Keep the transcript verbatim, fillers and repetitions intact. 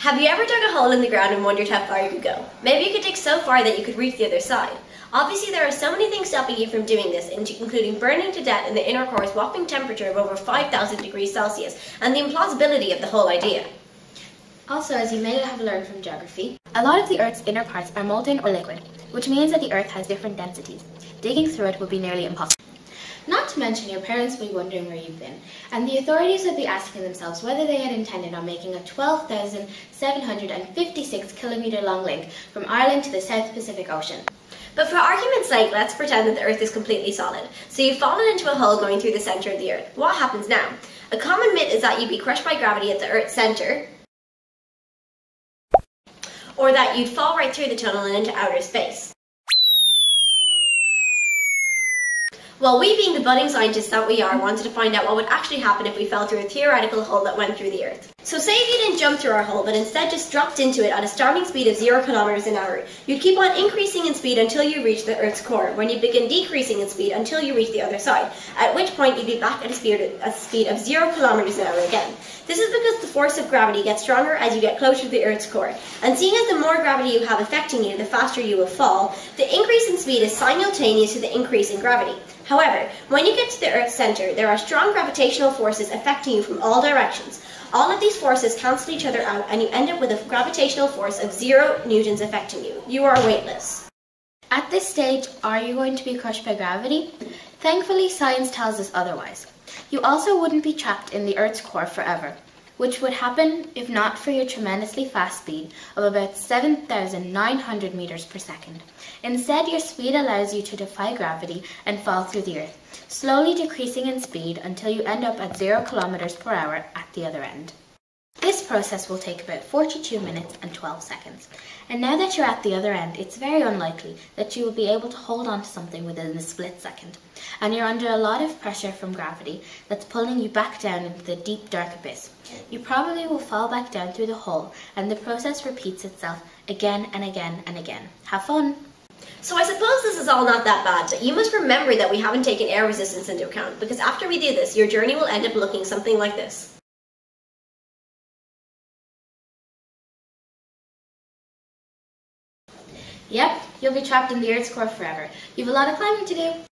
Have you ever dug a hole in the ground and wondered how far you could go? Maybe you could dig so far that you could reach the other side. Obviously, there are so many things stopping you from doing this, including burning to death in the inner core's whopping temperature of over five thousand degrees Celsius and the implausibility of the whole idea. Also, as you may have learned from geography, a lot of the Earth's inner parts are molten or liquid, which means that the Earth has different densities. Digging through it would be nearly impossible. Not to mention, your parents will be wondering where you've been, and the authorities will be asking themselves whether they had intended on making a twelve thousand seven hundred fifty-six kilometer long link from Ireland to the South Pacific Ocean. But for argument's sake, let's pretend that the Earth is completely solid. So you've fallen into a hole going through the center of the Earth. What happens now? A common myth is that you'd be crushed by gravity at the Earth's center, or that you'd fall right through the tunnel and into outer space. Well, we being the budding scientists that we are wanted to find out what would actually happen if we fell through a theoretical hole that went through the Earth. So say if you didn't jump through our hole, but instead just dropped into it at a starting speed of zero kilometers an hour, you'd keep on increasing in speed until you reach the Earth's core, when you'd begin decreasing in speed until you reach the other side, at which point you'd be back at a speed, a speed of zero kilometers an hour again. This is because the force of gravity gets stronger as you get closer to the Earth's core, and seeing as the more gravity you have affecting you, the faster you will fall, the increase in speed is simultaneous to the increase in gravity. However, when you get to the Earth's center, there are strong gravitational forces affecting you from all directions. All of these forces cancel each other out, and you end up with a gravitational force of zero newtons affecting you. You are weightless. At this stage, are you going to be crushed by gravity? Thankfully, science tells us otherwise. You also wouldn't be trapped in the Earth's core forever, which would happen if not for your tremendously fast speed of about seven thousand nine hundred meters per second. Instead, your speed allows you to defy gravity and fall through the Earth, slowly decreasing in speed until you end up at zero kilometers per hour at the other end. This process will take about forty-two minutes and twelve seconds. And now that you're at the other end, it's very unlikely that you will be able to hold on to something within a split second. And you're under a lot of pressure from gravity that's pulling you back down into the deep, dark abyss. You probably will fall back down through the hole, and the process repeats itself again and again and again. Have fun! So I suppose this is all not that bad, but you must remember that we haven't taken air resistance into account, because after we do this, your journey will end up looking something like this. Yep, you'll be trapped in the Earth's core forever. You've a lot of climbing to do.